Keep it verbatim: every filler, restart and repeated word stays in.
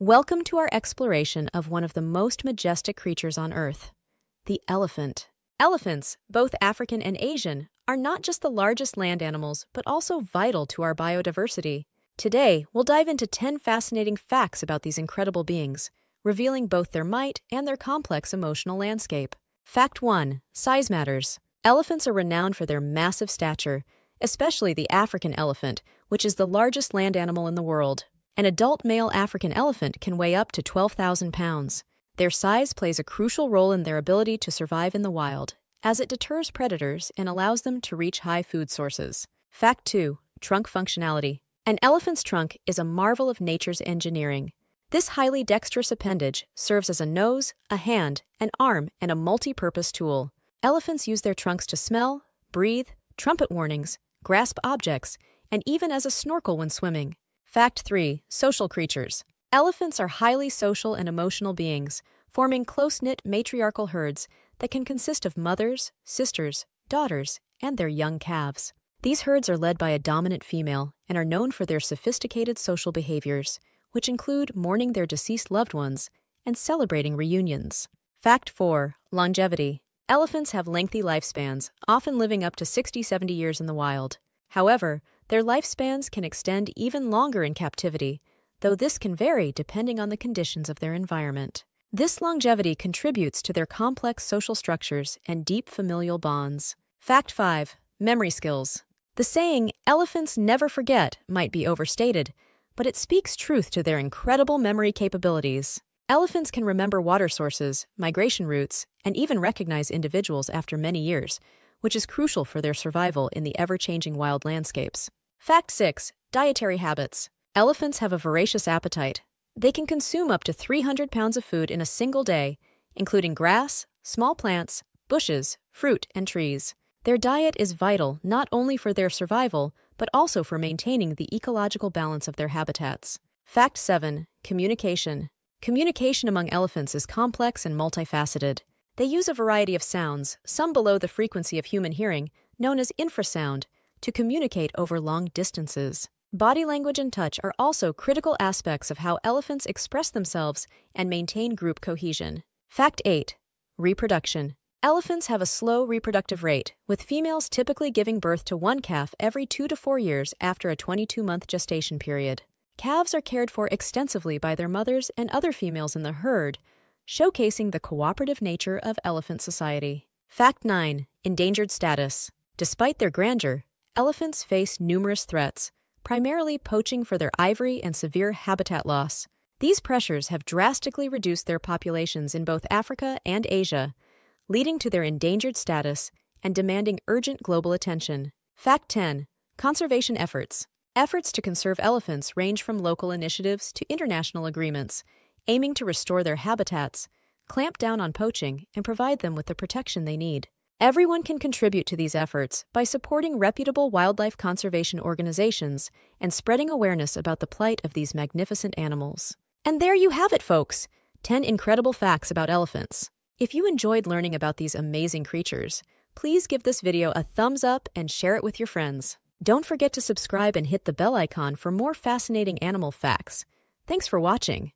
Welcome to our exploration of one of the most majestic creatures on Earth, the elephant. Elephants, both African and Asian, are not just the largest land animals, but also vital to our biodiversity. Today, we'll dive into ten fascinating facts about these incredible beings, revealing both their might and their complex emotional landscape. Fact one. Size matters. Elephants are renowned for their massive stature, especially the African elephant, which is the largest land animal in the world. An adult male African elephant can weigh up to twelve thousand pounds. Their size plays a crucial role in their ability to survive in the wild, as it deters predators and allows them to reach high food sources. Fact two. Trunk functionality. An elephant's trunk is a marvel of nature's engineering. This highly dexterous appendage serves as a nose, a hand, an arm, and a multi-purpose tool. Elephants use their trunks to smell, breathe, trumpet warnings, grasp objects, and even as a snorkel when swimming. Fact three. Social creatures. Elephants are highly social and emotional beings, forming close-knit matriarchal herds that can consist of mothers, sisters, daughters, and their young calves. These herds are led by a dominant female and are known for their sophisticated social behaviors, which include mourning their deceased loved ones and celebrating reunions. Fact four. Longevity. Elephants have lengthy lifespans, often living up to sixty to seventy years in the wild. However, their lifespans can extend even longer in captivity, though this can vary depending on the conditions of their environment. This longevity contributes to their complex social structures and deep familial bonds. Fact five. Memory skills. The saying, "Elephants never forget," might be overstated, but it speaks truth to their incredible memory capabilities. Elephants can remember water sources, migration routes, and even recognize individuals after many years, which is crucial for their survival in the ever-changing wild landscapes. Fact six. Dietary habits. Elephants have a voracious appetite. They can consume up to three hundred pounds of food in a single day, including grass, small plants, bushes, fruit, and trees. Their diet is vital not only for their survival, but also for maintaining the ecological balance of their habitats. Fact seven. Communication. Communication among elephants is complex and multifaceted. They use a variety of sounds, some below the frequency of human hearing, known as infrasound, to communicate over long distances. Body language and touch are also critical aspects of how elephants express themselves and maintain group cohesion. Fact eight. Reproduction. Elephants have a slow reproductive rate, with females typically giving birth to one calf every two to four years after a twenty-two month gestation period. Calves are cared for extensively by their mothers and other females in the herd, showcasing the cooperative nature of elephant society. Fact nine. Endangered status. Despite their grandeur, elephants face numerous threats, primarily poaching for their ivory and severe habitat loss. These pressures have drastically reduced their populations in both Africa and Asia, leading to their endangered status and demanding urgent global attention. Fact ten. Conservation efforts. Efforts to conserve elephants range from local initiatives to international agreements, aiming to restore their habitats, clamp down on poaching, and provide them with the protection they need. Everyone can contribute to these efforts by supporting reputable wildlife conservation organizations and spreading awareness about the plight of these magnificent animals. And there you have it, folks! ten incredible facts about elephants. If you enjoyed learning about these amazing creatures, please give this video a thumbs up and share it with your friends. Don't forget to subscribe and hit the bell icon for more fascinating animal facts. Thanks for watching.